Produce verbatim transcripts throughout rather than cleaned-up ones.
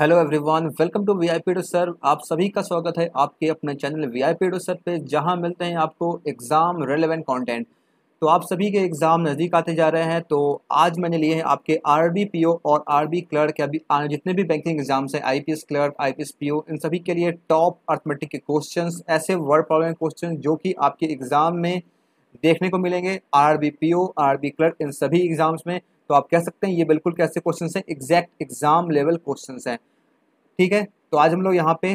Hello everyone, welcome to VIP ado sir. आप सभी का स्वागत है आपके अपने चैनल वीआईपी एडो सर पे, जहां मिलते हैं आपको एग्ज़ाम रेलेवेंट कंटेंट। तो आप सभी के एग्ज़ाम नज़दीक आते जा रहे हैं, तो आज मैंने लिए हैं आपके आरबी पीओ और आरबी क्लर्क, अभी जितने भी बैंकिंग एग्जाम्स हैं, आईपीएस क्लर्क, आईपीएस पीओ, इन सभी के लिए टॉप अर्थमेटिक के क्वेश्चंस, ऐसे वर्ड प्रॉब्लम क्वेश्चन जो कि आपके एग्ज़ाम में देखने को मिलेंगे। आरबी पीओ, आरबी क्लर्क, इन सभी एग्ज़ाम्स में तो आप कह सकते हैं ये बिल्कुल कैसे क्वेश्चंस हैं, एग्जैक्ट एग्ज़ाम लेवल क्वेश्चंस हैं। ठीक है, तो आज हम लोग यहाँ पे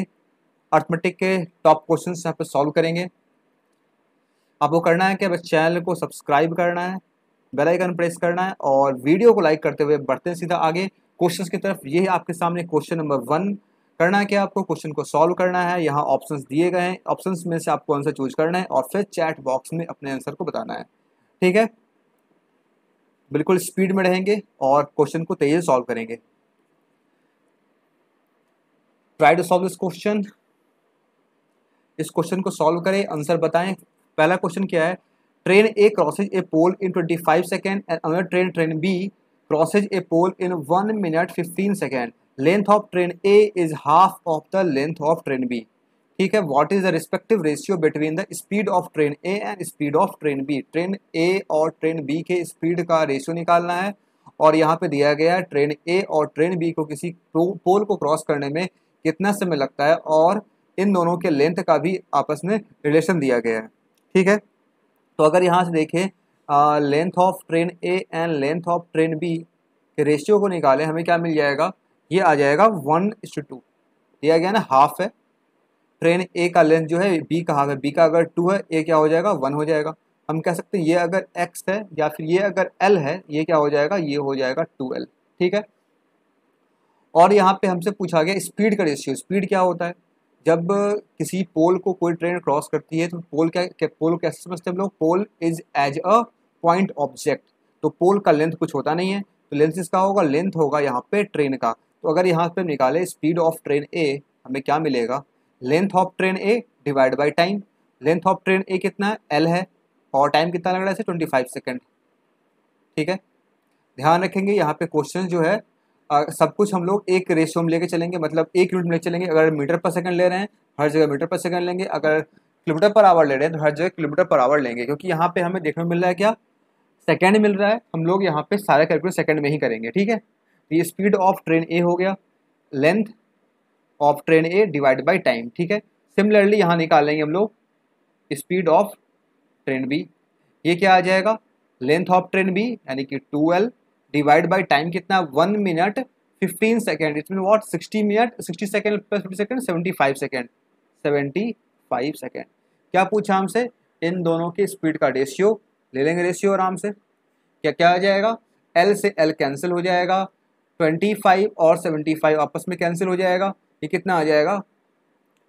अर्थमेटिक के टॉप क्वेश्चंस यहाँ पे सॉल्व करेंगे। आपको करना है कि बस चैनल को सब्सक्राइब करना है, बेल आइकन प्रेस करना है और वीडियो को लाइक करते हुए बढ़ते हैं सीधा आगे क्वेश्चंस की तरफ। ये है आपके सामने क्वेश्चन नंबर वन। करना है कि आपको क्वेश्चन को सॉल्व करना है। यहाँ ऑप्शंस दिए गए हैं, ऑप्शंस में से आपको आंसर चूज करना है और फिर चैट बॉक्स में अपने आंसर को बताना है। ठीक है, बिल्कुल स्पीड में रहेंगे और क्वेश्चन को तेज़ी से सॉल्व करेंगे। Try to solve this question. इस क्वेश्चन को सॉल्व करें, आंसर बताएं। पहला क्वेश्चन क्या है? Train A crosses a pole in twenty five second and another train train B crosses a pole in one minute fifteen second. Length of train A is half of the length of train B. ठीक है, what is the respective ratio between the speed of train A and speed of train B. Train A और train B के speed का ratio निकालना है और यहाँ पे दिया गया है ट्रेन ए और ट्रेन बी को किसी पोल को क्रॉस करने में कितना समय लगता है और इन दोनों के लेंथ का भी आपस में रिलेशन दिया गया है। ठीक है, तो अगर यहाँ से देखें length of train A and length of train B के रेशियो को निकालें, हमें क्या मिल जाएगा? ये आ जाएगा वन इज टू। दिया गया ना हाफ है, ट्रेन ए का लेंथ जो है बी का हाफ है, बी का अगर टू है ए क्या हो जाएगा? वन हो जाएगा। हम कह सकते हैं ये अगर एक्स है या फिर ये अगर एल है, ये क्या हो जाएगा? ये हो जाएगा टू एल। ठीक है, और यहाँ पे हमसे पूछा गया स्पीड का रेशियो। स्पीड क्या होता है? जब किसी पोल को कोई ट्रेन क्रॉस करती है तो पोल क्या, क्या पोल कैसे समझते हैं हम लोग? Pole is as a point object. तो पोल का लेंथ कुछ होता नहीं है, तो लेंथ इसका होगा, लेंथ होगा यहाँ पे ट्रेन का। तो अगर यहाँ पे निकाले स्पीड ऑफ ट्रेन ए, हमें क्या मिलेगा? Length of train A divide by time. Length of train A कितना है? एल है और टाइम कितना लग रहा है इसे? Twenty five second. ठीक है, ध्यान रखेंगे यहाँ पे क्वेश्चन जो है आ, सब कुछ हम लोग एक रेशियो में लेके चलेंगे, मतलब एक यूनिट में लेके चलेंगे। अगर मीटर पर सेकंड ले रहे हैं हर जगह मीटर पर सेकंड लेंगे, अगर किलोमीटर पर आवर ले रहे हैं तो हर जगह किलोमीटर पर आवर लेंगे, क्योंकि यहाँ पे हमें देखने में मिल रहा है क्या? सेकंड मिल रहा है। हम लोग यहाँ पे सारा कैलकुलेट सेकंड में ही करेंगे। ठीक है, ये स्पीड ऑफ ट्रेन ए हो गया, length of train A divide by time. ठीक है, सिमिलरली यहाँ निकालेंगे हम लोग स्पीड ऑफ ट्रेन बी। ये क्या आ जाएगा? लेंथ ऑफ ट्रेन बी यानी कि two L divide by time कितना? One minute fifteen second. इसमें what? Sixty minute sixty second plus fifty second seventy five second seventy five second. क्या पूछा हमसे? इन दोनों के स्पीड का रेशियो ले लेंगे। रेशियो आराम से क्या क्या आ जाएगा? एल से एल कैंसिल हो जाएगा, ट्वेंटी फाइव और सेवेंटी फाइव आपस में कैंसिल हो जाएगा, ये कितना आ जाएगा?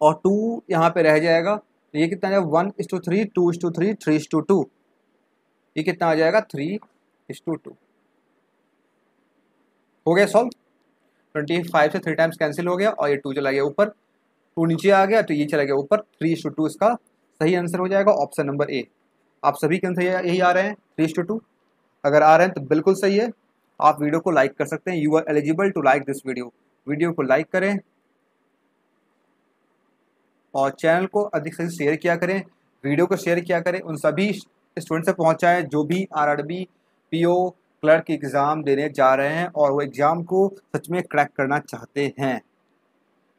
और टू यहाँ पे रह जाएगा, तो ये कितना आ जाएगा? One is to three two is to three three is to two. Two कितना आ जाएगा? Three is to two. Two गया सॉल्व। ट्वेंटी फाइव से थ्री टाइम्स कैंसिल हो गया और ये टू चला गया ऊपर, टू नीचे आ गया तो ये चला गया ऊपर। थ्री इज टू टू इसका सही आंसर हो जाएगा, ऑप्शन नंबर ए। आप सभी के आंसर यही आ रहे हैं थ्री इज टू टू। अगर आ रहे हैं तो बिल्कुल सही है। आप वीडियो को लाइक कर सकते हैं। You are eligible to like this video. Video को लाइक करें और चैनल को अधिक से शेयर किया करें, वीडियो को शेयर किया करें, उन सभी स्टूडेंट से पहुंचाएं जो भी आरआरबी पीओ क्लर्क के एग्ज़ाम देने जा रहे हैं और वो एग्ज़ाम को सच में क्रैक करना चाहते हैं।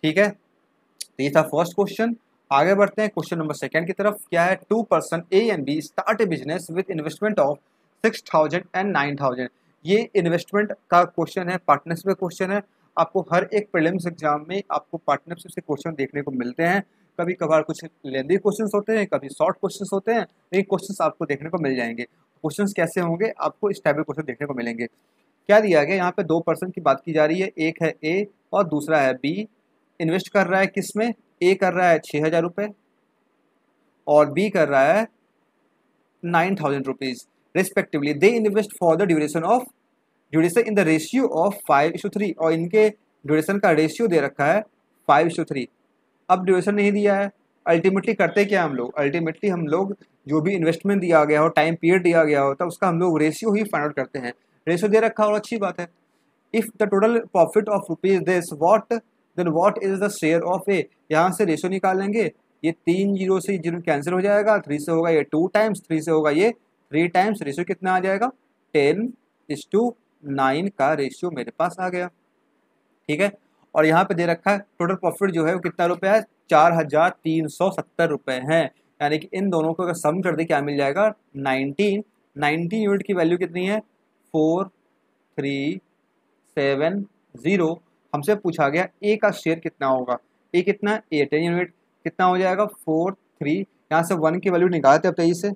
ठीक है, तो ये था फर्स्ट क्वेश्चन। आगे बढ़ते हैं क्वेश्चन नंबर सेकंड की तरफ। क्या है? Two person A and B start a business with investment of six thousand and nine thousand. ये इन्वेस्टमेंट का क्वेश्चन है, पार्टनरशिप का क्वेश्चन है। आपको हर एक प्रीलिम्स एग्जाम में आपको पार्टनरशिप से क्वेश्चन देखने को मिलते हैं। कभी कभार कुछ लेंदी क्वेश्चंस होते हैं, कभी शॉर्ट क्वेश्चंस होते हैं, लेकिन क्वेश्चंस आपको देखने को मिल जाएंगे। क्वेश्चंस कैसे होंगे? आपको इस टाइप के क्वेश्चन देखने को मिलेंगे। क्या दिया गया? यहाँ पे दो पर्सन की बात की जा रही है, एक है ए और दूसरा है बी। इन्वेस्ट कर रहा है किस में? ए कर रहा है छः हज़ार रुपये और बी कर रहा है nine thousand rupees respectively. They invest for the duration of duration in the ratio of five is to three, और इनके ड्यूरेशन का रेशियो दे रखा है फाइव इज टू थ्री। अब ड्यूरेशन नहीं दिया है। अल्टीमेटली करते क्या हम लोग? अल्टीमेटली हम लोग जो भी इन्वेस्टमेंट दिया गया हो, टाइम पीरियड दिया गया होता है, उसका हम लोग रेशियो ही फाइंड आउट करते हैं। रेशियो दे रखा और अच्छी बात है। If the total profit of rupees this what then what is the share of A. यहाँ से रेशो निकाल लेंगे, ये तीन जीरो से जीरो कैंसिल हो जाएगा, थ्री से होगा ये टू टाइम्स, थ्री से होगा ये थ्री टाइम्स, रेशो कितना आ जाएगा टेन इज टू नाइन का रेशियो मेरे पास आ गया। ठीक है, और यहाँ पे दे रखा है टोटल प्रॉफिट जो है वो कितना रुपया है चार हजार तीन सौ सत्तर रुपये हैं, यानी कि इन दोनों को अगर सम कर दे क्या मिल जाएगा नाइनटीन। नाइनटीन यूनिट की वैल्यू कितनी है फोर थ्री सेवन जीरो। हमसे पूछा गया ए का शेयर कितना होगा, ए कितना है एट यूनिट, कितना हो जाएगा फोर थ्री यहाँ से वन की वैल्यू निकालते हैं अब तेईस से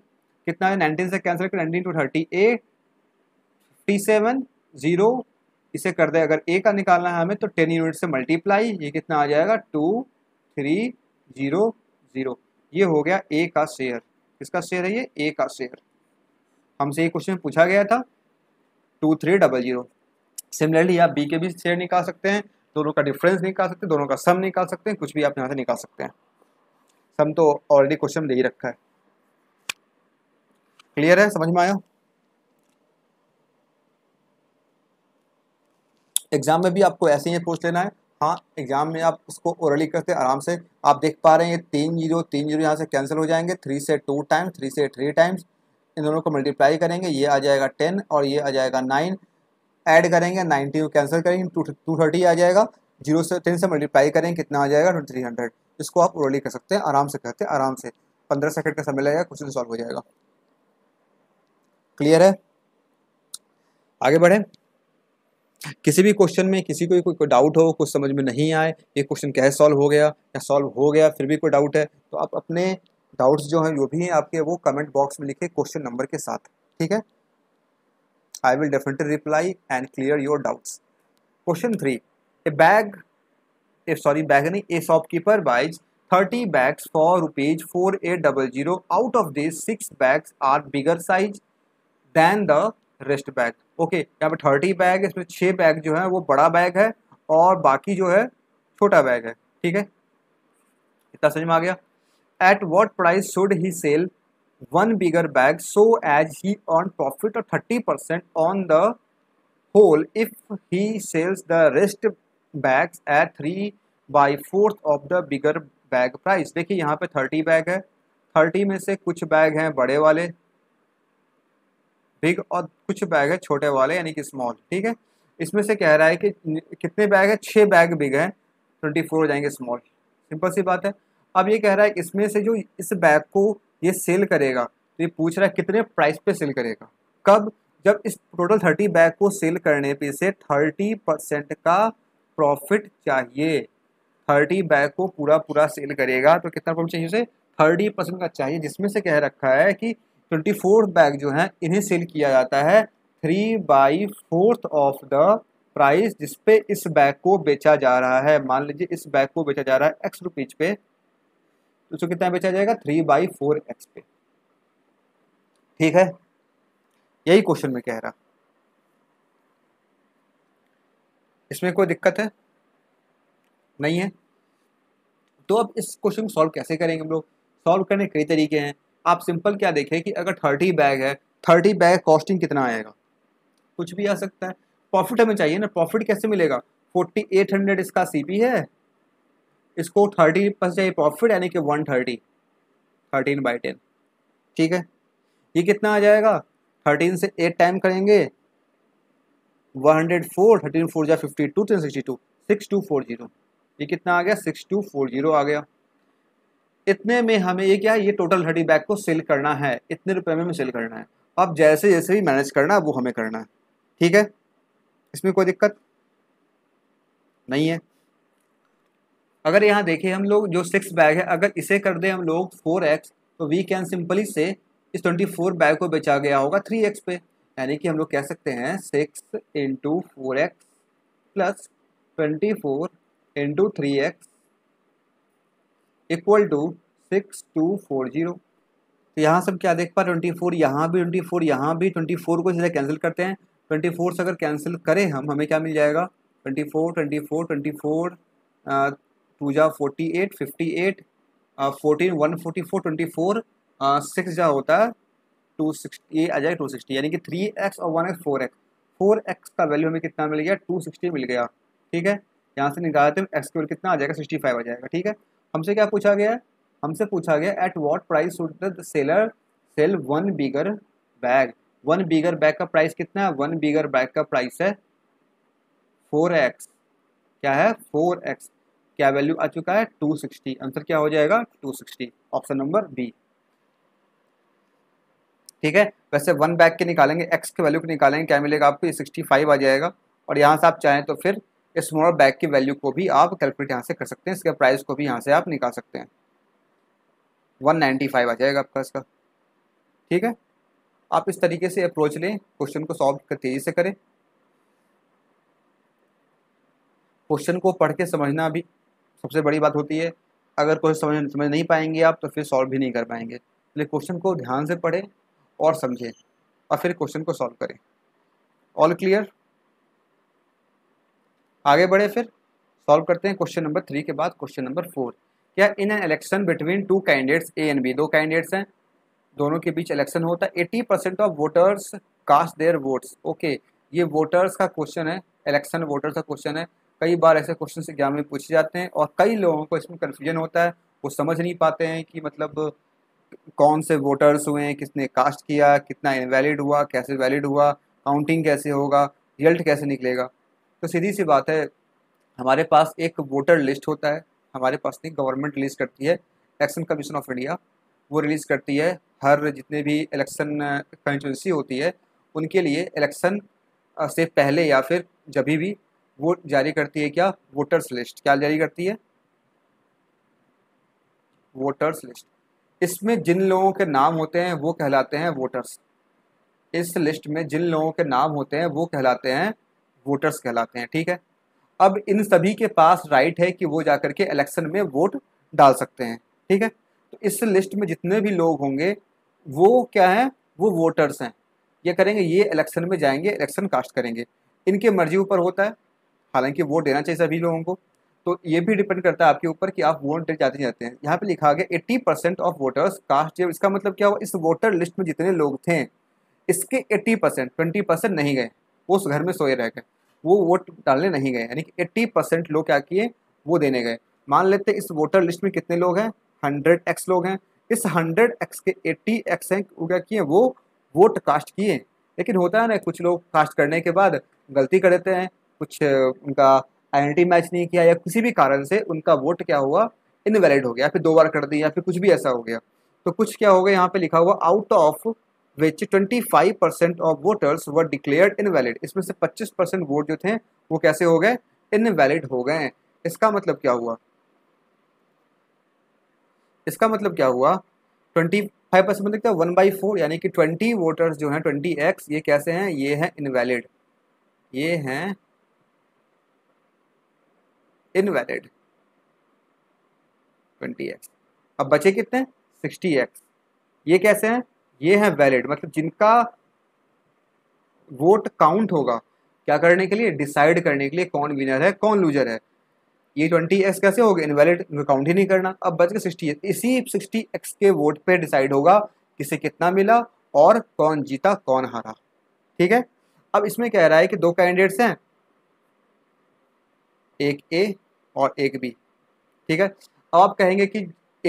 कितना है नाइनटीन से कैंसिल कर नाइनटीन टू थर्टी ए थ्री सेवन जीरो इसे कर दे। अगर ए का निकालना है हमें तो टेन यूनिट से मल्टीप्लाई, ये कितना आ जाएगा टू थ्री जीरो जीरो। ये हो गया ए का शेयर, किसका शेयर है ये ए का शेयर। हमसे ये क्वेश्चन पूछा गया था two three double zero. Similarly आप बी के भी शेयर निकाल सकते हैं, दोनों का डिफरेंस निकाल सकते हैं, दोनों का सम निकाल सकते हैं, कुछ भी आप यहाँ से निकाल सकते हैं। सम तो ऑलरेडी क्वेश्चन दे ही रखा है। क्लियर है, समझ में आया? एग्जाम में भी आपको ऐसे ही पूछ लेना है। हाँ, एग्जाम में आप उसको ओरली करते हैं आराम से। आप देख पा रहे हैं ये तीन जीरो तीन जीरो यहाँ से कैंसिल हो जाएंगे, थ्री से टू टाइम्स, थ्री से थ्री टाइम्स, इन दोनों को मल्टीप्लाई करेंगे, ये आ जाएगा टेन और ये आ जाएगा नाइन, ऐड करेंगे नाइनटी को कैंसिल करेंगे टू टू थर्टी आ जाएगा, जीरो से टेन से मल्टीप्लाई करेंगे कितना आ जाएगा थ्री हंड्रेड। इसको आप ओरली कर सकते हैं, आराम से करते हैं, आराम से पंद्रह सेकंड का समय लगेगा, क्वेश्चन सॉल्व हो जाएगा। क्लियर है, आगे बढ़ें। किसी भी क्वेश्चन में किसी को कोई डाउट हो, कुछ समझ में नहीं आए, ये क्वेश्चन कैसे सॉल्व हो गया या सॉल्व हो गया, फिर भी कोई डाउट है तो आप अपने डाउट्स जो हैं जो भी हैं आपके वो कमेंट बॉक्स में लिखे क्वेश्चन नंबर के साथ। ठीक है, I will definitely reply and clear your doubts. Question three, a bag a sorry bag नहीं a shopkeeper buys thirty bags for rupees four eight double zero, out of this six bags are bigger size than the rest bag. Okay, यहाँ पे thirty bag, इसमें छः bag जो है वो बड़ा bag है और बाकी जो है छोटा बैग है। ठीक है, इतना समझ में आ गया। At what price should he sell one bigger bag so as he earn profit of thirty percent on the whole if he sells the rest bags at three by fourth of the bigger bag price. देखिए यहाँ पे thirty bag है, thirty में से कुछ bag हैं बड़े वाले बिग और कुछ बैग है छोटे वाले यानी कि स्मॉल। ठीक है, इसमें से कह रहा है कि कितने बैग है, छः बैग बिग हैं, ट्वेंटी फोर हो जाएंगे स्मॉल, सिंपल सी बात है। अब ये कह रहा है इसमें से जो इस बैग को ये सेल करेगा तो ये पूछ रहा है कितने प्राइस पे सेल करेगा, कब, जब इस टोटल थर्टी बैग को सेल करने पे से थर्टी परसेंट का प्रॉफिट चाहिए। थर्टी बैग को पूरा पूरा सेल करेगा तो कितना प्रॉफिट चाहिए उसे थर्टी परसेंट का चाहिए, जिसमें से कह रखा है कि ट्वेंटी फोर बैग जो हैं इन्हें सेल किया जाता है three by fourth of the price जिस पे इस बैग को बेचा जा रहा है। मान लीजिए इस बैग को बेचा जा रहा है एक्स रुपीज पे, तो उसको कितना बेचा जाएगा थ्री बाई फोर एक्स पे। ठीक है, यही क्वेश्चन में कह रहा, इसमें कोई दिक्कत है नहीं है। तो अब इस क्वेश्चन को सॉल्व कैसे करेंगे हम लोग, सॉल्व करने के कई तरीके हैं। आप सिंपल क्या देखें कि अगर थर्टी बैग है, थर्टी बैग कॉस्टिंग कितना आएगा, कुछ भी आ सकता है। प्रॉफिट हमें चाहिए ना, प्रॉफिट कैसे मिलेगा, फोर्टी एट हंड्रेड इसका सीपी है, इसको थर्टी परसेंट चाहिए प्रॉफिट यानी कि one thirty thirteen by ten. ठीक है, ये कितना आ जाएगा थर्टीन से एट टाइम करेंगे one hundred four, thirteen four या फिफ्टी टू, तीन sixty two, six two four zero, ये कितना आ गया सिक्स टू फोर जीरो आ गया। इतने में हमें ये क्या है, ये टोटल थर्टी बैग को सेल करना है, इतने रुपए में हमें सेल करना है। अब जैसे जैसे भी मैनेज करना है वो हमें करना है। ठीक है, इसमें कोई दिक्कत नहीं है। अगर यहाँ देखें हम लोग जो सिक्स बैग है, अगर इसे कर दें हम लोग फोर एक्स तो वी कैन सिंपली से इस ट्वेंटी फोर बैग को बेचा गया होगा थ्री एक्स पे, यानी कि हम लोग कह सकते हैं six into four X plus twenty four into three X equal to six two four zero. तो यहाँ सब क्या देख पा ट्वेंटी फोर, यहाँ भी ट्वेंटी फोर, यहाँ भी ट्वेंटी फोर को सीधे कैंसिल करते हैं। ट्वेंटी फोर से अगर कैंसिल करें हम, हमें क्या मिल जाएगा twenty four twenty four twenty four two जा forty eight fifty eight fourteen one forty four twenty four six जा होता है टू सिक्सटी, ये आ जाएगा टू सिक्सटी, यानी कि थ्री एक्स और one X four X four X का वैल्यू हमें कितना मिल गया, टू सिक्सटी मिल गया। ठीक है, यहाँ से निकालते हैं एक्स का कितना आ जाएगा, सिक्सटी फाइव आ जाएगा। ठीक है, हमसे क्या पूछा गया है, हमसे पूछा गया at what price should the seller sell one bigger bag. One bigger bag का प्राइस कितना है, वन बिगर बैग का प्राइस है फोर एक्स। क्या है, फोर एक्स। क्या वैल्यू आ चुका है, टू सिक्सटी। आंसर क्या हो जाएगा, two sixty, option number B. ठीक है, वैसे वन बैग के निकालेंगे, एक्स के वैल्यू को निकालेंगे, क्या मिलेगा आपको, ये सिक्सटी फाइव आ जाएगा। और यहाँ से आप चाहें तो फिर स्मॉल बैग की वैल्यू को भी आप कैलकुलेट यहाँ से कर सकते हैं, इसके प्राइस को भी यहाँ से आप निकाल सकते हैं, वन नाइन्टी फाइव आ जाएगा आपका इसका। ठीक है, आप इस तरीके से अप्रोच लें, क्वेश्चन को सॉल्व कर तेज़ी से करें, क्वेश्चन को पढ़ के समझना भी सबसे बड़ी बात होती है। अगर कोई समझ समझ नहीं पाएंगे आप तो फिर सॉल्व भी नहीं कर पाएंगे, इसलिए क्वेश्चन को ध्यान से पढ़ें और समझें और फिर क्वेश्चन को सॉल्व करें। ऑल क्लियर, आगे बढ़े, फिर सॉल्व करते हैं क्वेश्चन नंबर थ्री के बाद क्वेश्चन नंबर फोर। क्या in an election between two candidates A and B, दो कैंडिडेट्स हैं, दोनों के बीच इलेक्शन होता है, eighty percent of voters cast their votes. Okay, ये वोटर्स का क्वेश्चन है, इलेक्शन वोटर्स का क्वेश्चन है। कई बार ऐसे क्वेश्चन एग्जाम में पूछे जाते हैं और कई लोगों को इसमें कन्फ्यूजन होता है, वो समझ नहीं पाते हैं कि मतलब कौन से वोटर्स हुए हैं, किसने कास्ट किया, कितना इनवैलिड हुआ, कैसे वैलिड हुआ, काउंटिंग कैसे होगा, रिजल्ट कैसे निकलेगा। तो सीधी सी बात है, हमारे पास एक वोटर लिस्ट होता है, हमारे पास नहीं गवर्नमेंट रिलीज़ करती है, इलेक्शन कमीशन ऑफ इंडिया वो रिलीज़ करती है। हर जितने भी इलेक्शन कंस्टिट्यूंसी होती है उनके लिए इलेक्शन से पहले या फिर जब भी वो जारी करती है क्या, वोटर्स लिस्ट। क्या जारी करती है, वोटर्स लिस्ट। इसमें जिन लोगों के नाम होते हैं वो कहलाते हैं वोटर्स। इस लिस्ट में जिन लोगों के नाम होते हैं वो कहलाते हैं वोटर्स कहलाते हैं। ठीक है, अब इन सभी के पास राइट है कि वो जाकर के इलेक्शन में वोट डाल सकते हैं। ठीक है, तो इस लिस्ट में जितने भी लोग होंगे वो क्या हैं, वो वोटर्स हैं। ये करेंगे, ये इलेक्शन में जाएंगे, इलेक्शन कास्ट करेंगे, इनके मर्जी ऊपर होता है। हालांकि वोट देना चाहिए सभी लोगों को, तो ये भी डिपेंड करता है आपके ऊपर कि आप वोट देने जाते जाते हैं। यहाँ पे लिखा गया eighty percent of voters cast, इसका मतलब क्या हुआ, इस वोटर लिस्ट में जितने लोग थे इसके एट्टी परसेंट ट्वेंटी परसेंट नहीं गए, वो उस घर में सोए रह गए, वो वोट डालने नहीं गए। यानी कि एट्टी परसेंट लोग क्या किए, वो देने गए। मान लेते हैं इस वोटर लिस्ट में कितने लोग हैं, हंड्रेड एक्स लोग हैं। इस हंड्रेड एक्स के एट्टी एक्स हैं वो क्या किए, वो वोट कास्ट किए। लेकिन होता है ना, कुछ लोग कास्ट करने के बाद गलती कर देते हैं, कुछ उनका आइडेंटिटी मैच नहीं किया या किसी भी कारण से उनका वोट क्या हुआ, इनवैलिड हो गया, फिर दो बार कर दिया, फिर कुछ भी ऐसा हो गया। तो कुछ क्या हो गया, यहाँ पे लिखा हुआ out of which twenty five percent of voters were declared invalid. इसमें से पच्चीस परसेंट वोट जो थे वो कैसे हो गए, इनवैलिड हो गए। इसका मतलब क्या हुआ, इसका मतलब क्या हुआ, ट्वेंटी फाइव परसेंट मतलब क्या, वन बाई फोर, यानी कि ट्वेंटी वोटर्स जो हैं, ट्वेंटी एक्स, ये कैसे हैं, ये हैं इनवैलिड, ये हैं इनवैलिड ट्वेंटी एक्स। अब बचे कितने, सिक्सटी एक्स, ये कैसे हैं, ये हैं वैलिड, मतलब जिनका वोट काउंट होगा, क्या करने के लिए, डिसाइड करने के लिए कौन विनर है कौन लूजर है। ये ट्वेंटी एक्स कैसे हो गए, इनवैलिड, काउंट ही नहीं करना। अब बच गए सिक्सटी एक्स, इसी सिक्सटी एक्स के वोट पे डिसाइड होगा किसे कितना मिला और कौन जीता कौन हारा। ठीक है, अब इसमें कह रहा है कि दो कैंडिडेट्स हैं, एक ए और एक बी। ठीक है, अब आप कहेंगे कि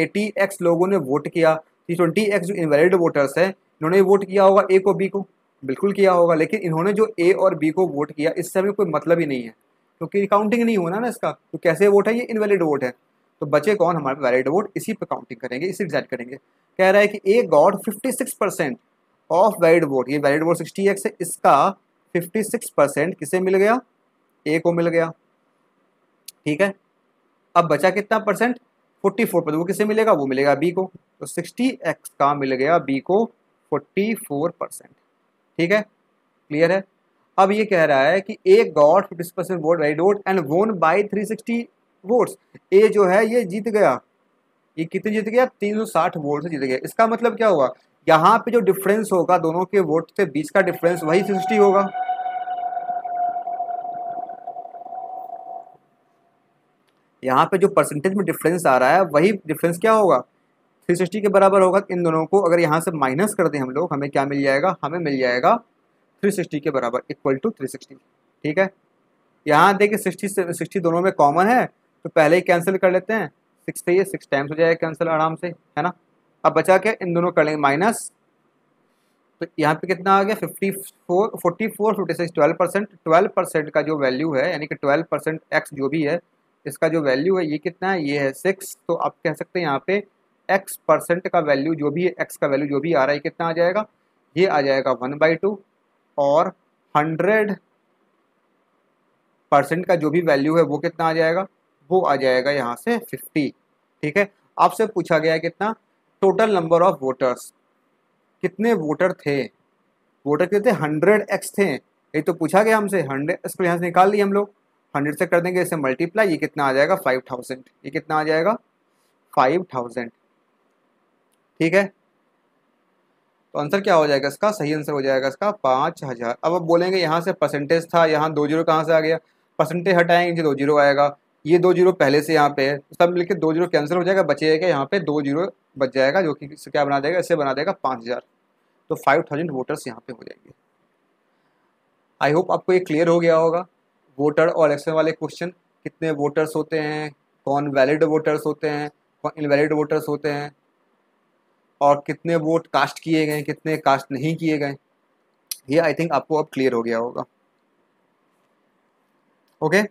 एटी एक्स लोगों ने वोट किया, ट्वेंटी एक्स जो इनवैलिड वोटर्स हैं इन्होंने वोट किया होगा ए को बी को, बिल्कुल किया होगा, लेकिन इन्होंने जो ए और बी को वोट किया इससे हमें कोई मतलब ही नहीं है, क्योंकि तो काउंटिंग नहीं होना ना इसका, तो कैसे वोट है, ये इनवैलिड वोट है। तो बचे कौन, हमारे वैलिड वोट, इसी पर काउंटिंग करेंगे, इसी डिसाइड करेंगे। कह रहा है कि A got fifty six percent of valid vote, ये वैलिड वोट सिक्सटी एक्स है, इसका फिफ्टी सिक्स परसेंट किसे मिल गया, ए को मिल गया। ठीक है, अब बचा कितना परसेंट, फोर्टी फोर परसेंट, वो किसे मिलेगा, वो मिलेगा बी को। तो सिक्सटी एक्स का मिल गया बी को फोर्टी फोर परसेंट। ठीक है, क्लियर है। अब ये कह रहा है कि A got fifty percent vote right vote and won by three sixty votes, A जो है ये जीत गया, ये कितने जीत गया, तीन सौ साठ वोट से जीत गया। इसका मतलब क्या हुआ, यहाँ पे जो डिफरेंस होगा दोनों के वोट से बीच का डिफरेंस वही सिक्सटी होगा। यहाँ पे जो परसेंटेज में डिफरेंस आ रहा है वही डिफरेंस क्या होगा, तीन सौ साठ के बराबर होगा। इन दोनों को अगर यहाँ से माइनस कर दें हम लोग, हमें क्या मिल जाएगा, हमें मिल जाएगा तीन सौ साठ के बराबर, इक्वल टू तीन सौ साठ। ठीक है, यहाँ देखिए साठ से साठ दोनों में कॉमन है तो पहले ही कैंसिल कर लेते हैं, सिक्स से ये सिक्स टाइम्स हो जाएगा कैंसिल आराम से, है ना। अब बचा क्या, इन दोनों कर लेंगे माइनस, तो यहाँ पे कितना आ गया fifty four forty four fifty six, twelve percent twelve percent का जो वैल्यू है, यानी कि ट्वेल्व परसेंट एक्स जो भी है इसका जो वैल्यू है ये कितना है, ये है सिक्स। तो आप कह सकते हैं यहाँ पे एक्स परसेंट का वैल्यू जो भी है, एक्स का वैल्यू जो भी आ रहा है कितना आ जाएगा, ये आ जाएगा वन बाई टू, और हंड्रेड परसेंट का जो भी वैल्यू है वो कितना आ जाएगा, वो आ जाएगा यहाँ से फिफ्टी। ठीक है, आपसे पूछा गया है कितना टोटल नंबर ऑफ वोटर्स, कितने वोटर थे, वोटर कितने थे, हंड्रेड एक्स थे, ये तो पूछा गया हमसे। हंड्रेड इसको यहाँ से निकाल लिए हम लोग, हंड्रेड से कर देंगे इसे मल्टीप्लाई, ये कितना आ जाएगा फाइव थाउजेंड, ये कितना आ जाएगा फाइव थाउजेंड। ठीक है, तो आंसर क्या हो जाएगा इसका, सही आंसर हो जाएगा इसका पाँच हज़ार। अब आप बोलेंगे यहाँ से परसेंटेज था, यहाँ दो जीरो कहाँ से आ गया, परसेंटेज हटाएंगे नीचे दो जीरो आएगा, ये दो जीरो पहले से यहाँ पे है, सब मिलकर दो जीरो कैंसिल हो जाएगा, बचेगा यहाँ पे दो जीरो बच जाएगा, जो कि इससे क्या बना देगा, इससे बना देगा पाँच हज़ार। तो फाइव थाउजेंड वोटर्स यहाँ पे हो जाएंगे। आई होप आपको ये क्लियर हो गया होगा, वोटर और इलेक्शन वाले क्वेश्चन, कितने वोटर्स होते हैं, कौन वैलिड वोटर्स होते हैं, कौन इनवैलिड वोटर्स होते हैं, और कितने वोट कास्ट किए गए, कितने कास्ट नहीं किए गए, ये आई थिंक आपको अब क्लियर हो गया होगा। ओके, तो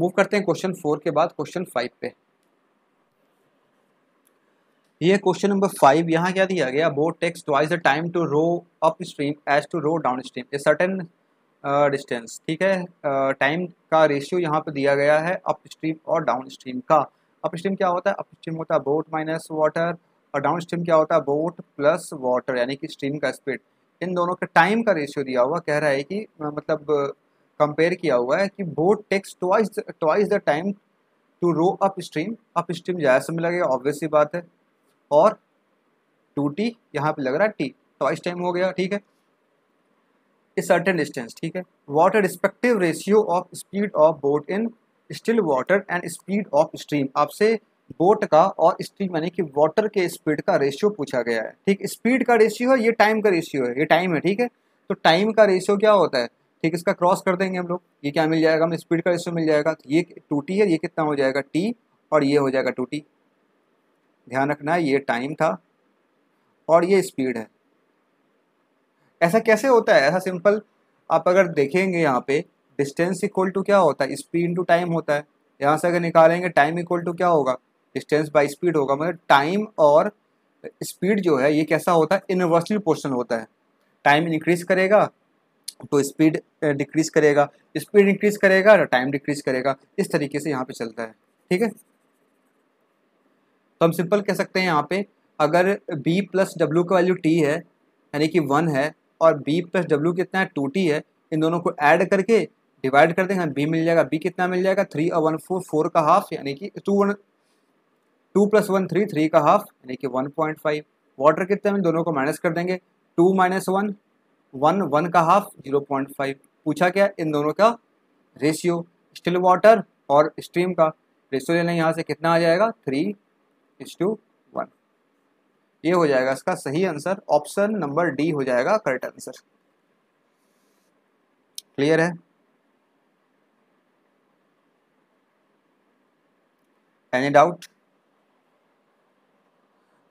मूव करते हैं क्वेश्चन फोर के बाद क्वेश्चन फाइव पे। ये क्वेश्चन नंबर फाइव, यहाँ क्या दिया गया, boat takes twice the time to row up stream as to row down stream a certain distance. ठीक है, टाइम uh, का रेशियो यहाँ पे दिया गया है अप स्ट्रीम और डाउन स्ट्रीम का। अप स्ट्रीम क्या होता है, अप स्ट्रीम होता है बोट माइनस वाटर, और डाउन स्ट्रीम क्या होता है, बोट प्लस वाटर, यानी कि स्ट्रीम का स्पीड। इन दोनों के टाइम का रेशियो दिया हुआ, कह रहा है कि मतलब कंपेयर किया हुआ है कि boat takes twice twice the time to row up stream, up stream ज़्यादा समय लगेगा ऑब्वियसली बात है, और टू टी यहाँ पर लग रहा है टी, ट्वाइस टाइम हो गया। ठीक है, इस सर्टेन डिस्टेंस। ठीक है, water respective ratio of speed of boat in still water and speed of stream, आपसे बोट का और स्ट्रीम यानी कि वाटर के स्पीड का रेशियो पूछा गया है। ठीक, स्पीड का रेशियो है, ये टाइम का रेशियो है, ये टाइम है। ठीक है, तो टाइम का रेशियो क्या होता है, ठीक, इसका क्रॉस कर देंगे हम लोग, ये क्या मिल जाएगा हमें, स्पीड का रेशियो मिल जाएगा, ये टू टी है, ये कितना हो जाएगा टी, और ये हो जाएगा टू टी। ध्यान रखना है, ये टाइम था और ये स्पीड है। ऐसा कैसे होता है, ऐसा सिंपल आप अगर देखेंगे यहाँ पे डिस्टेंस इक्वल टू क्या होता है, स्पीड इंटू टाइम होता है, यहाँ से अगर निकालेंगे टाइम इक्वल टू क्या होगा, डिस्टेंस बाय स्पीड होगा, मतलब टाइम और स्पीड जो है ये कैसा होता है, इन्वर्सली पोर्शन होता है, टाइम इंक्रीज करेगा तो स्पीड डिक्रीज करेगा, स्पीड इंक्रीज करेगा तो टाइम डिक्रीज करेगा, इस तरीके से यहाँ पे चलता है। ठीक है, तो हम सिंपल कह सकते हैं यहाँ पे, अगर बी प्लस डब्ल्यू का वैल्यू टी है यानी कि वन है, और बी प्लस डब्ल्यू कितना है टू टी है, इन दोनों को ऐड करके डिवाइड कर देंगे हमें b मिल जाएगा, b कितना मिल जाएगा थ्री और वन फोर, फोर का हाफ यानी कि two, one two plus one three, three का हाफ यानी कि वन पॉइंट फाइव। वाटर कितना मिल, दोनों को माइनस कर देंगे, two minus one one, one का हाफ जीरो पॉइंट फाइव। पूछा क्या, इन दोनों का रेशियो, स्टिल वाटर और स्ट्रीम का रेशियो लेना, यहाँ से कितना आ जाएगा थ्री इज टू वन। ये हो जाएगा इसका सही आंसर, ऑप्शन नंबर डी हो जाएगा करेक्ट आंसर। क्लियर है, एनी डाउट।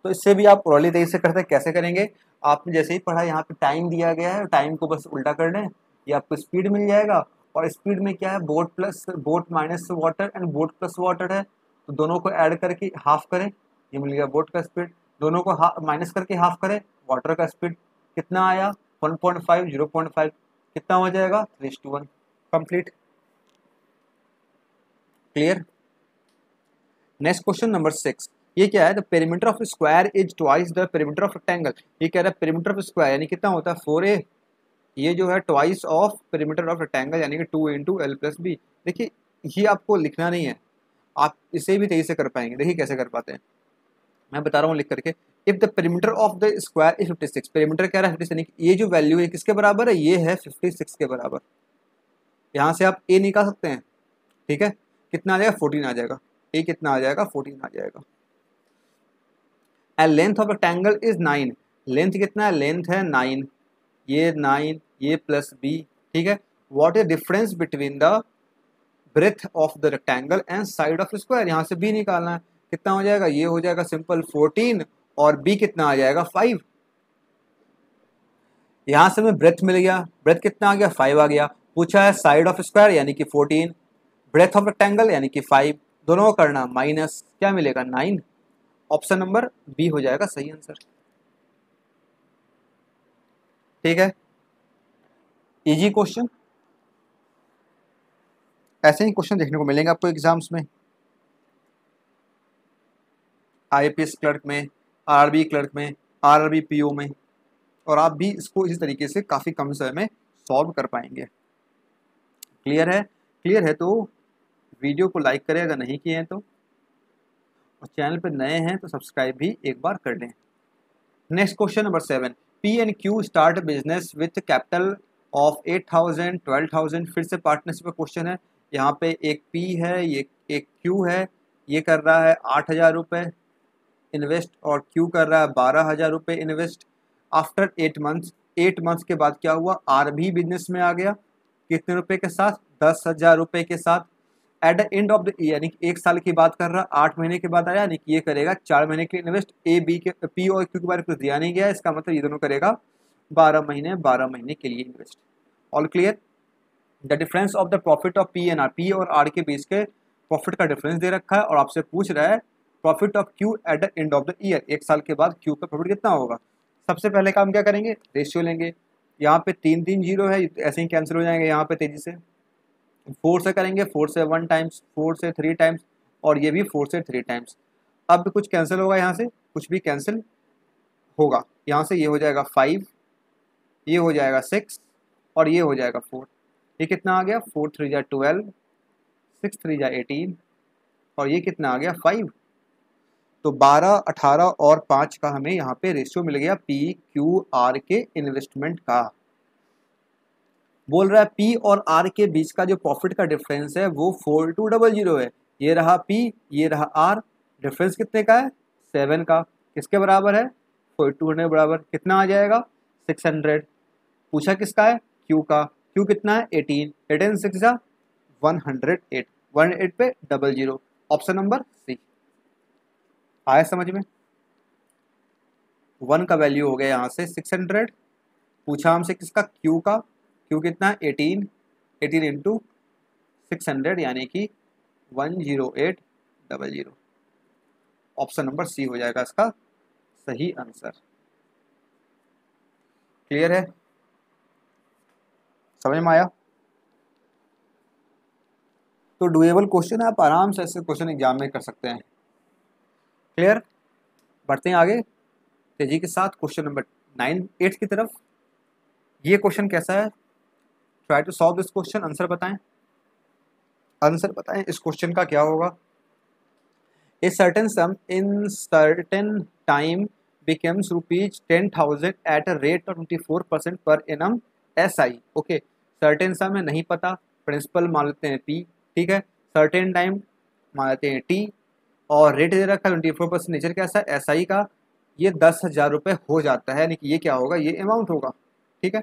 तो इससे भी आप ओरली तरीके से करते हैं, कैसे करेंगे, आपने जैसे ही पढ़ा यहाँ पे टाइम दिया गया है, टाइम को बस उल्टा कर लें, ये आपको स्पीड मिल जाएगा, और स्पीड में क्या है, boat plus boat minus water and boat plus water है, तो दोनों को ऐड करके हाफ करें, ये मिल गया बोट का स्पीड, दोनों को माइनस करके हाफ करें, वाटर का स्पीड कितना आया one point five zero point five, कितना हो जाएगा three two one, complete. Clear, next question number six, ये क्या है, the perimeter of square is twice the perimeter of rectangle. ये कह रहा है पेरीमीटर ऑफ स्क्वायर यानी कितना होता है फोर ए, ये जो है twice of perimeter of rectangle यानी कि two into L plus B. देखिए ये आपको लिखना नहीं है, आप इसे भी तेजी से कर पाएंगे, देखिए कैसे कर पाते हैं, मैं बता रहा हूँ लिख करके। If the perimeter of the square is fifty six, perimeter कह रहा है फिफ्टी सिक्स, ये जो वैल्यू है किसके बराबर है, ये है फिफ्टी सिक्स के बराबर, यहाँ से आप ए निकाल सकते हैं। ठीक है, कितना आ जाएगा फोर्टीन आ जाएगा, ए कितना आ जाएगा फोर्टीन आ जाएगा। And length of rectangle is nine, length कितना है, लेंथ है नाइन, ये नाइन, ये प्लस बी, ठीक है। What is difference between the breadth of the rectangle and side of square, यहाँ से बी निकालना है, कितना हो जाएगा, ये हो जाएगा सिंपल फोर्टीन और बी कितना आ जाएगा फाइव। यहाँ से हमें ब्रेथ मिल गया, ब्रेथ कितना आ गया फाइव आ गया। पूछा है साइड ऑफ स्क्वायर यानी कि फोर्टीन, ब्रेथ ऑफ रेक्टेंगल यानी कि फाइव, दोनों को करना माइनस, क्या मिलेगा नाइन। ऑप्शन नंबर बी हो जाएगा सही आंसर, ठीक है। इजी क्वेश्चन, ऐसे ही क्वेश्चन देखने को मिलेंगे आपको एग्जाम्स में, आईपीएस क्लर्क में, आरबी क्लर्क में, आरआरबी पीओ में, और आप भी इसको इसी तरीके से काफ़ी कम समय में सॉल्व कर पाएंगे। क्लियर है? क्लियर है तो वीडियो को लाइक करें अगर नहीं किए हैं तो, और चैनल पर नए हैं तो सब्सक्राइब भी एक बार कर लें। Next question number seven, P and Q start business with capital of eight thousand, twelve thousand. फिर से पार्टनरशिप का क्वेश्चन है, यहाँ पे एक पी है, ये एक क्यू है, ये कर रहा है आठ हज़ार रुपये इन्वेस्ट और क्यू कर रहा है बारह हज़ार रुपये invest. After eight months, eight months के बाद क्या हुआ, आर भी बिजनेस में आ गया, कितने रुपए के साथ, दस हज़ार रुपये के साथ। At the end of the year यानी कि एक साल की बात कर रहा, आठ महीने के बाद आया, यानी कि ये करेगा चार महीने के इन्वेस्ट। ए बी के, पी और क्यू के बारे में कुछ दिया नहीं गया, इसका मतलब ये दोनों करेगा बारह महीने, बारह महीने के लिए invest. All clear? The difference of the profit of P and R, P और आर के बीच के प्रॉफिट का डिफरेंस दे रखा है, और आपसे पूछ रहा है profit of Q at the end of the year, एक साल के बाद क्यू का प्रॉफिट कितना होगा। सबसे पहले काम क्या करेंगे, रेशियो लेंगे, यहाँ पे तीन तीन जीरो है, ऐसे ही कैंसिल हो जाएंगे यहाँ पे तेजी से। फोर से करेंगे, फोर से वन टाइम्स, फोर से थ्री टाइम्स, और ये भी फोर से थ्री टाइम्स। अब कुछ कैंसिल होगा, यहाँ से कुछ भी कैंसिल होगा, यहाँ से ये हो जाएगा फाइव, ये हो जाएगा सिक्स, और ये हो जाएगा फोर। ये कितना आ गया, फोर थ्री जा ट्वेल्व, सिक्स थ्री जा एटीन, और ये कितना आ गया फाइव। तो बारह, अठारह और पाँच का हमें यहाँ पे रेशियो मिल गया पी क्यू आर के इन्वेस्टमेंट का। बोल रहा है पी और आर के बीच का जो प्रॉफिट का डिफरेंस है वो फोर टू डबल जीरो है, ये रहा पी, ये रहा आर, डिफरेंस कितने का है, सेवन का, किसके बराबर है, फोर टू हंड्रेड बराबर, कितना आ जाएगा सिक्स हंड्रेड। पूछा किसका है, क्यू का, क्यू कितना है एटीन, एटीन सिक्स का one hundred eight, one eight पे double zero. Option number C आया समझ में। वन का वैल्यू हो गया यहाँ से सिक्स हंड्रेड, पूछा हमसे किसका, क्यू का, क्यू कितना है eighteen, eighteen into six hundred यानी कि one zero eight double zero. Option number C हो जाएगा इसका सही आंसर। क्लियर है, समझ में आया? तो डुएबल क्वेश्चन है, आप आराम से ऐसे क्वेश्चन एग्जाम में कर सकते हैं। क्लियर? बढ़ते हैं आगे तेजी के साथ क्वेश्चन नंबर नाइन एट की तरफ। ये क्वेश्चन कैसा है, try to solve this question, answer बताएं, आंसर बताएं इस क्वेश्चन का क्या होगा। A certain sum in certain time becomes rupees ten thousand at a rate of twenty four percent per annum S I. Okay, certain sum है नहीं पता, principal मान लेते हैं पी, ठीक है, सर्टेन टाइम मान लेते हैं टी, और रेट दे रखा है ट्वेंटी फोर परसेंट, नेचर कैसा है एस आई का, ये दस हज़ार रुपये हो जाता है, यानी कि ये क्या होगा, ये अमाउंट होगा, ठीक है।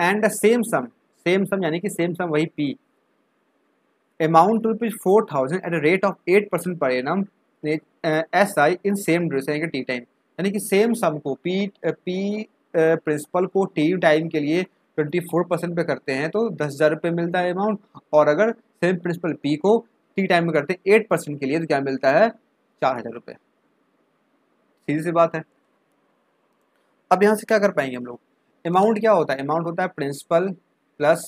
And same sum, same sum यानी कि सेम सम वही P, amount rupees four thousand at rate of eight percent per annum S I in same dress यानी कि टी टाइम, यानी कि सेम सम को पी पी प्रिंसिपल को T time के लिए ट्वेंटी फोर परसेंट पे करते हैं तो दस हज़ार रुपये मिलता है अमाउंट, और अगर सेम प्रिंसिपल पी को टी टाइम में करते हैं एट परसेंट के लिए तो क्या मिलता है, चार हज़ार रुपये। सीधी सी बात है। अब यहाँ से क्या कर पाएंगे हम लोग, अमाउंट क्या होता है, अमाउंट होता है principal plus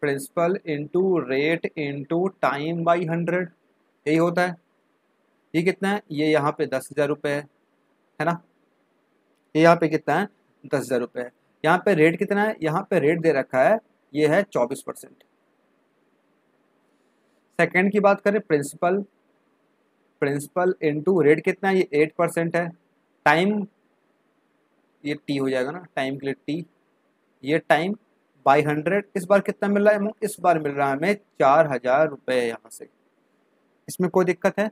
principal into rate into time by hundred, यही होता है। ये कितना है, ये यहाँ पे दस हज़ार रुपये है, है ना, ये यहाँ पे कितना है, दस हज़ार रुपये है। यहाँ पे रेट कितना है, यहाँ पे रेट दे रखा है ये है चौबीस परसेंट। सेकेंड की बात करें, प्रिंसिपल प्रिंसिपल इंटू रेट कितना है, ये एट परसेंट है, टाइम ये टी हो जाएगा ना, टाइम के लिए टी, ये टाइम बाई हंड्रेड। इस बार कितना मिल रहा है, इस बार मिल रहा है हमें चार हज़ार रुपये यहाँ से, इसमें कोई दिक्कत है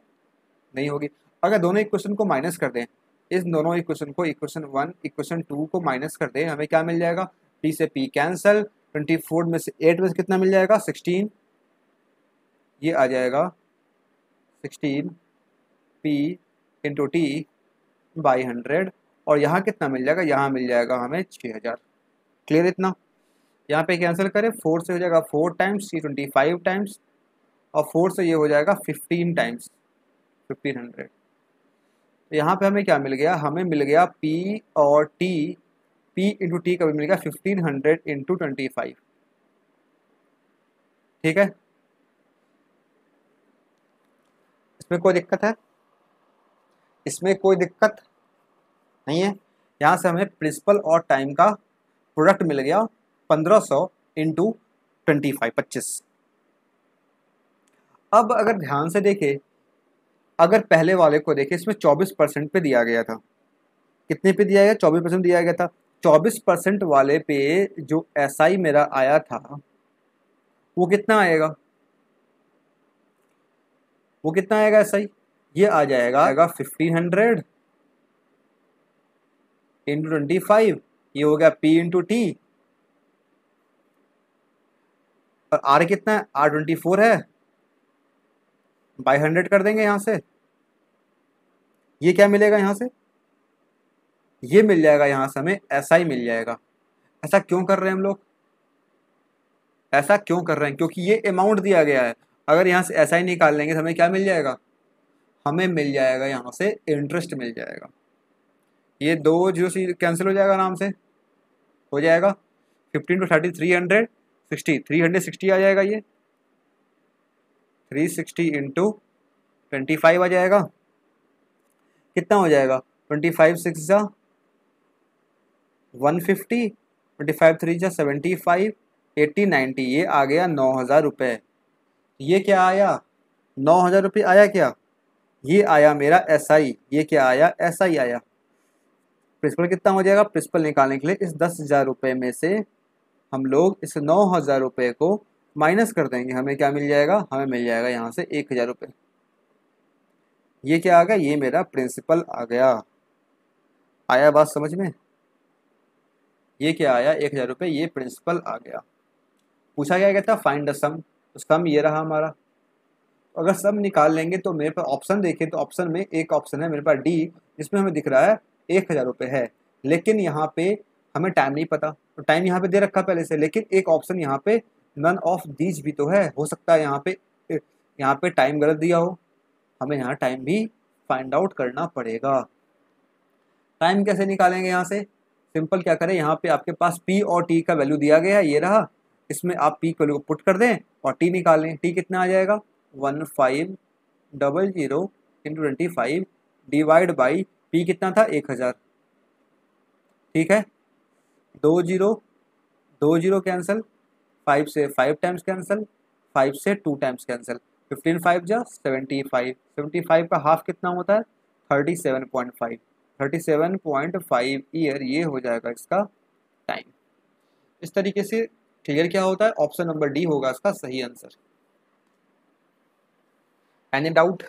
नहीं होगी। अगर दोनों इक्वेशन को माइनस कर दें इस दोनों इक्वेशन को, इक्वेशन वन इक्वेशन टू को माइनस कर दें, हमें क्या मिल जाएगा, पी से पी कैंसिल, ट्वेंटी फोर में से एट में से कितना मिल जाएगा सिक्सटीन, ये आ जाएगा sixteen P into T by hundred, और यहाँ कितना मिल जाएगा, यहाँ मिल जाएगा हमें छः हज़ार। क्लियर इतना, यहाँ पे कैंसिल करें, फोर से हो जाएगा फोर टाइम्स, ये ट्वेंटी फाइव टाइम्स, और फोर से ये हो जाएगा फिफ्टीन टाइम्स फिफ्टीन हंड्रेड। यहाँ पे हमें क्या मिल गया, हमें मिल गया पी और टी, पी इंटू टी का भी मिल गया fifteen hundred into twenty five, ठीक है, इसमें कोई दिक्कत है, इसमें कोई दिक्कत नहीं है। यहाँ से हमें प्रिंसिपल और टाइम का प्रोडक्ट मिल गया पंद्रह सौ इंटू ट्वेंटी फाइव पच्चीस। अब अगर ध्यान से देखें, अगर पहले वाले को देखें, इसमें चौबीस परसेंट पे दिया गया था, कितने पे दिया गया, चौबीस परसेंट दिया गया था। चौबीस परसेंट वाले पे जो एस आई मेरा आया था वो कितना आएगा, वो कितना आएगा एस आई, ये आ जाएगा आएगा fifteen hundred into twenty five, ये हो गया पी इंटू टी, और आर कितना है, आर ट्वेंटी फोर है, बाई हंड्रेड कर देंगे यहाँ से, ये क्या मिलेगा यहाँ से, ये मिल जाएगा, यहाँ से हमें ऐसा ही मिल जाएगा। ऐसा क्यों कर रहे हैं हम लोग, ऐसा क्यों कर रहे हैं, क्योंकि ये अमाउंट दिया गया है, अगर यहाँ से ऐसा ही निकाल लेंगे तो हमें क्या मिल जाएगा, हमें मिल जाएगा यहाँ से इंटरेस्ट मिल जाएगा, ये दो जीरो सी कैंसिल हो जाएगा आराम से, हो जाएगा fifteen two thirty three hundred sixty, three hundred sixty आ जाएगा, ये three sixty into twenty five आ जाएगा, कितना हो जाएगा, ट्वेंटी फाइव सिक्स जा one fifty, twenty five three जा सेवेंटी फाइव, एट्टी नाइन्टी, ये आ गया नौ हज़ार रुपये। ये क्या आया, नौ हज़ार रुपये आया क्या, ये आया मेरा एस आई, ये क्या आया, एस आई आया। प्रिंसिपल कितना हो जाएगा, प्रिंसिपल निकालने के लिए इस दस हज़ार रुपये में से हम लोग इस नौ हज़ार रुपये को माइनस कर देंगे, हमें क्या मिल जाएगा, हमें मिल जाएगा यहाँ से एक हज़ार रुपये, ये क्या आ गया, ये मेरा प्रिंसिपल आ गया। आया बात समझ में, ये क्या आया, एक हज़ार रुपये, ये प्रिंसिपल आ गया। पूछा गया क्या था, फाइंड द सम, सम ये रहा हमारा, अगर सम निकाल लेंगे तो मेरे पास ऑप्शन देखें तो ऑप्शन में एक ऑप्शन है मेरे पास डी, जिसमें हमें दिख रहा है एक हज़ार रुपये है, लेकिन यहाँ पे हमें टाइम नहीं पता, तो टाइम यहाँ पे दे रखा पहले से, लेकिन एक ऑप्शन यहाँ पे नन ऑफ दीज भी तो है, हो सकता है यहाँ पे यहाँ पे टाइम गलत दिया हो, हमें यहाँ टाइम भी फाइंड आउट करना पड़ेगा। टाइम कैसे निकालेंगे, यहाँ से सिंपल क्या करें, यहाँ पे आपके पास पी और टी का वैल्यू दिया गया है, ये रहा, इसमें आप पी वैल्यू को पुट कर दें और टी निकाल लें, टी कितना आ जाएगा one five double zero into twenty five divide by P कितना था एक हज़ार, ठीक है, दो जीरो दो जीरो कैंसिल, फाइव से फाइव टाइम्स कैंसिल, फाइव से two times cancel, fifteen five जा सेवेंटी फाइव, सेवेंटी फाइव का हाफ कितना होता है thirty seven point five, thirty seven point five year, ये हो जाएगा इसका टाइम। इस तरीके से क्लियर क्या होता है, ऑप्शन नंबर डी होगा इसका सही आंसर। एनी डाउट,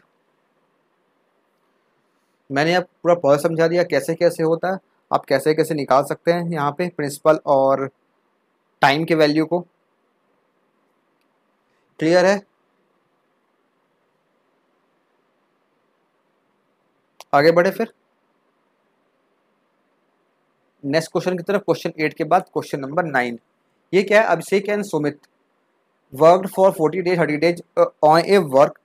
मैंने आप पूरा प्रोसेस समझा दिया कैसे कैसे होता है, आप कैसे कैसे निकाल सकते हैं यहाँ पे प्रिंसिपल और टाइम के वैल्यू को। क्लियर है, आगे बढ़े फिर नेक्स्ट क्वेश्चन की तरफ। क्वेश्चन एट के बाद क्वेश्चन नंबर नाइन, ये क्या है, Abhishek and Sumit worked for forty days thirty days on a work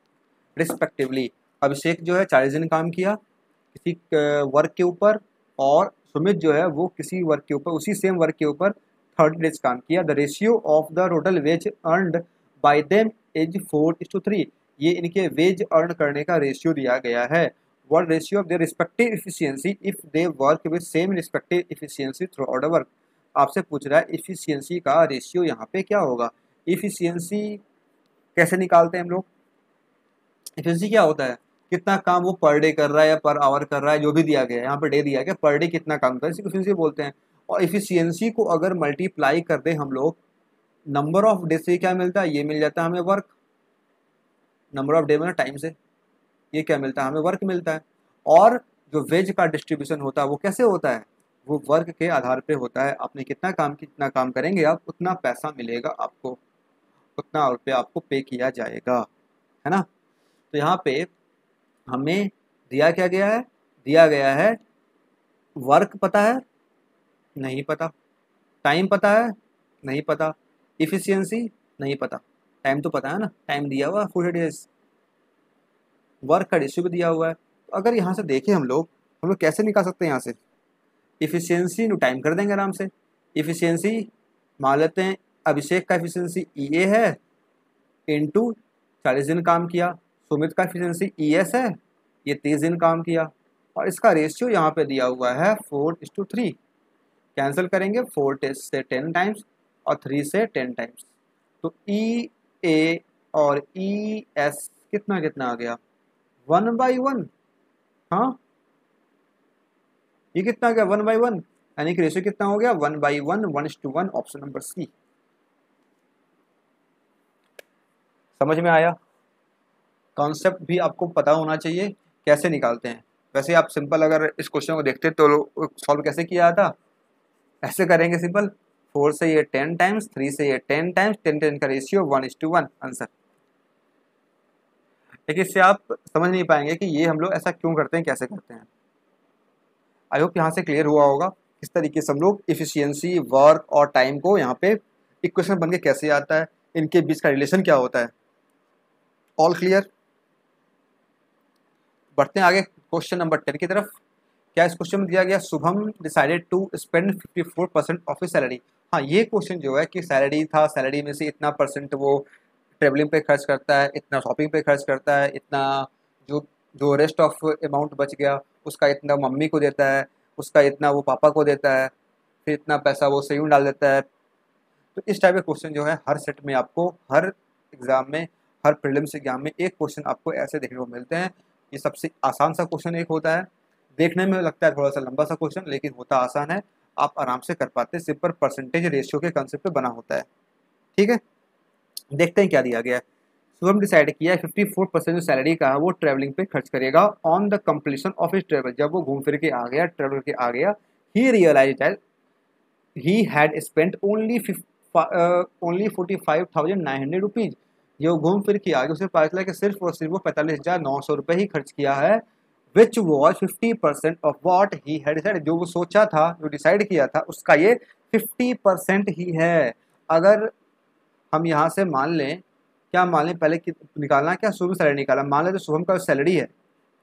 respectively. Abhishek जो है चालीस दिन काम किया किसी वर्क के ऊपर, और सुमित जो है वो किसी वर्क के ऊपर उसी सेम वर्क के ऊपर थर्टी डेज काम किया। The ratio of the total wage earned by them is four is to three, ये इनके वेज अर्न करने का रेशियो दिया गया है। What ratio of their respective efficiency if they work with same respective efficiency throughout the work. आपसे पूछ रहा है एफिशिएंसी का रेशियो यहाँ पे क्या होगा। एफिशिएंसी कैसे निकालते हैं हम लोग, एफिशिएंसी क्या होता है, कितना काम वो पर डे कर रहा है या पर आवर कर रहा है, जो भी दिया गया है, यहाँ पर डे दिया गया, पर डे कितना काम कर रहा है, इसी को एफिशिएंसी बोलते हैं। और एफिशिएंसी को अगर मल्टीप्लाई कर दें हम लोग नंबर ऑफ डे से, क्या मिलता है, ये मिल जाता है हमें वर्क, नंबर ऑफ डे मतलब टाइम से, ये क्या मिलता है हमें वर्क मिलता है। और जो वेज का डिस्ट्रीब्यूशन होता है वो कैसे होता है, वो वर्क के आधार पे होता है। आपने कितना काम कितना काम करेंगे आप उतना पैसा मिलेगा आपको, उतना रुपया आपको पे किया जाएगा, है ना। तो यहाँ पे हमें दिया क्या गया है, दिया गया है वर्क पता है नहीं पता, टाइम पता है नहीं पता, इफिशियंसी नहीं पता। टाइम तो पता है ना, टाइम दिया हुआ फोर्टी डेज, वर्क का रेशियो भी दिया हुआ है। तो अगर यहाँ से देखें हम लोग, हम लोग कैसे निकाल सकते हैं यहाँ से, इफिशियंसी नो टाइम कर देंगे आराम से। इफिशियंसी मान लेते हैं अभिषेक का इफिशियंसी ई ए है इंटू चालीस दिन काम किया, सुमित का इफिशियंसी ई एस है ये तीस दिन काम किया, और इसका रेशियो यहाँ पे दिया हुआ है four is to three. Cancel करेंगे फोर से टेन टाइम्स और थ्री से टेन टाइम्स, तो ई ए और ई एस कितना कितना आ गया, वन बाई वन। हाँ ये कितना आ गया, वन बाई वन, यानी कि रेशियो कितना हो गया, one by one, one is to one, option number C. समझ में आया, कॉन्सेप्ट भी आपको पता होना चाहिए कैसे निकालते हैं। वैसे आप सिंपल अगर इस क्वेश्चन को देखते तो सॉल्व कैसे किया था, ऐसे करेंगे सिंपल, फोर से ये टेन टाइम्स, थ्री से ये टेन टाइम्स, टेन टेन का ratio one is to one answer. लेकिन इससे आप समझ नहीं पाएंगे कि ये हम लोग ऐसा क्यों करते हैं, कैसे करते हैं। आई होप यहाँ से क्लियर हुआ होगा किस तरीके से हम लोग इफिशियंसी, वर्क और टाइम को यहाँ पे इक्वेशन बन के कैसे आता है, इनके बीच का रिलेशन क्या होता है। ऑल क्लियर, बढ़ते हैं आगे क्वेश्चन नंबर टेन की तरफ। क्या इस क्वेश्चन में दिया गया, Shubham decided to spend fifty four percent of his salary. हाँ ये क्वेश्चन जो है कि सैलरी था, सैलरी में से इतना परसेंट वो ट्रेवलिंग पे खर्च करता है, इतना शॉपिंग पे खर्च करता है, इतना जो जो रेस्ट ऑफ अमाउंट बच गया उसका इतना मम्मी को देता है, उसका इतना वो पापा को देता है, फिर इतना पैसा वो सेविंग डाल देता है। तो इस टाइप के क्वेश्चन जो है हर सेट में आपको, हर एग्ज़ाम में, हर प्रीलिम्स एग्जाम में एक क्वेश्चन आपको ऐसे देखने को मिलते हैं। ये सबसे आसान सा क्वेश्चन एक होता है, देखने में लगता है थोड़ा सा लंबा सा क्वेश्चन, लेकिन होता आसान है, आप आराम से कर पाते हैं, सिंपल परसेंटेज रेशियो के कंसेप्ट पे बना होता है। ठीक है, देखते हैं क्या दिया गया है। शुभम डिसाइड किया फिफ्टी फोर परसेंट जो सैलरी का है वो ट्रैवलिंग पे खर्च करेगा। On the completion of his travel, जब वो घूम फिर के आ गया, ट्रेवल के आ गया, he realise he had spent only only forty five thousand nine hundred rupees. जो घूम फिर के आगे उसे पता चला कि सिर्फ और सिर्फ वो पैंतालीस हज़ार नौ सौ रुपये ही खर्च किया है। Which was fifty percent of what he had decided, जो वो सोचा था, जो डिसाइड किया था उसका ये फिफ्टी परसेंट ही है। अगर हम यहाँ से मान लें, क्या मान लें पहले निकालना, क्या शुभम सैलरी निकाला, मान लें तो शुभम का सैलरी है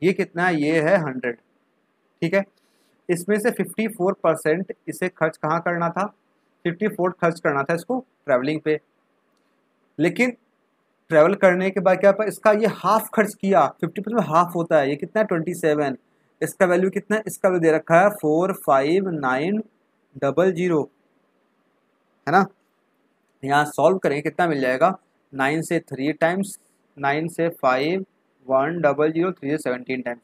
ये कितना है, ये है हंड्रेड। ठीक है, इसमें से फिफ्टी फोर परसेंट इसे खर्च कहाँ करना था, फिफ्टी फोर खर्च करना था इसको ट्रैवलिंग पे। लेकिन ट्रैवल करने के बाद क्या, पर इसका ये हाफ खर्च किया, फिफ्टी परसेंट हाफ होता है, ये कितना है ट्वेंटी सेवन, इसका वैल्यू कितना है, इसका वैल्यू दे रखा है four five nine double zero, है ना। यहाँ सॉल्व करेंगे कितना मिल जाएगा, नाइन से थ्री टाइम्स, नाइन से five, one double zero, three से सेवनटीन टाइम्स,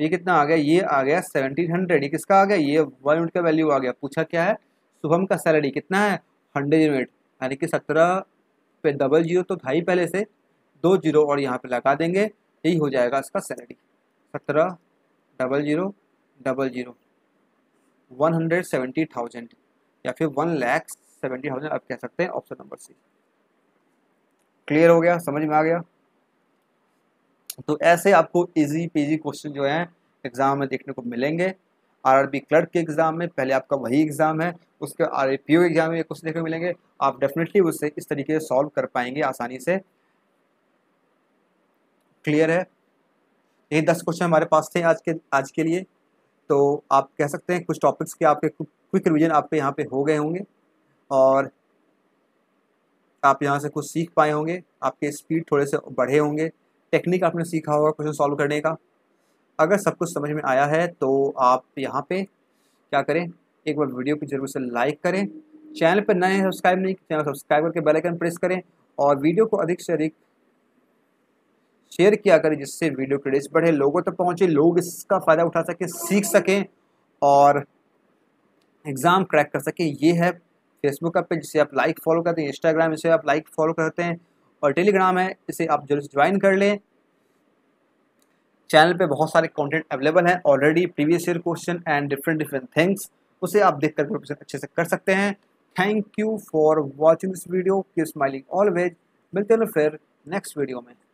ये कितना आ गया, ये आ गया सेवनटीन हंड्रेड। ये किसका आ गया, ये वन यूनिट का वैल्यू आ गया। पूछा क्या है, शुभम का सैलरी कितना है हंड्रेड यूनिट, यानी कि सत्रह पे डबल जीरो तो ढाई पहले से, दो जीरो और यहाँ पे लगा देंगे, यही हो जाएगा इसका सैलरी, सत्रह double zero double zero one hundred seventy thousand या फिर वन लैख सेवेंटी थाउजेंड आप कह सकते हैं, ऑप्शन नंबर सी। क्लियर हो गया, समझ में आ गया। तो ऐसे आपको इजी पीजी क्वेश्चन जो है एग्ज़ाम में देखने को मिलेंगे। आरआरबी क्लर्क के एग्ज़ाम में पहले आपका वही एग्ज़ाम है, उसके आरबीपीओ एग्ज़ाम में कुछ देखने मिलेंगे, आप डेफिनेटली उससे इस तरीके से सॉल्व कर पाएंगे आसानी से। क्लियर है, यही दस क्वेश्चन हमारे पास थे आज के आज के लिए। तो आप कह सकते हैं कुछ टॉपिक्स के आपके क्विक रिवीजन आपके यहाँ पे हो गए होंगे और आप यहाँ से कुछ सीख पाए होंगे, आपके स्पीड थोड़े से बढ़े होंगे, टेक्निक आपने सीखा होगा क्वेश्चन सॉल्व करने का। अगर सब कुछ समझ में आया है तो आप यहाँ पे क्या करें, एक बार वीडियो को जरूर से लाइक करें, चैनल पर नए सब्सक्राइब नहीं, चैनल सब्सक्राइब करके बेल आइकन प्रेस करें और वीडियो को अधिक से अधिक शेयर किया करें, जिससे वीडियो की रीच बढ़े, लोगों तक पहुँचे, लोग इसका फ़ायदा उठा सकें, सीख सकें और एग्ज़ाम क्रैक कर सकें। ये है फेसबुक का पेज जिसे आप लाइक फॉलो करते हैं, इंस्टाग्राम इसे आप लाइक फॉलो करते हैं और टेलीग्राम है इसे आप जरूर ज्वाइन कर लें। चैनल पे बहुत सारे कंटेंट अवेलेबल हैं already, previous year question and different different things, उसे आप देख कर अच्छे से कर सकते हैं। Thank you for watching this video, keep smiling always. मिलते हैं फिर नेक्स्ट वीडियो में।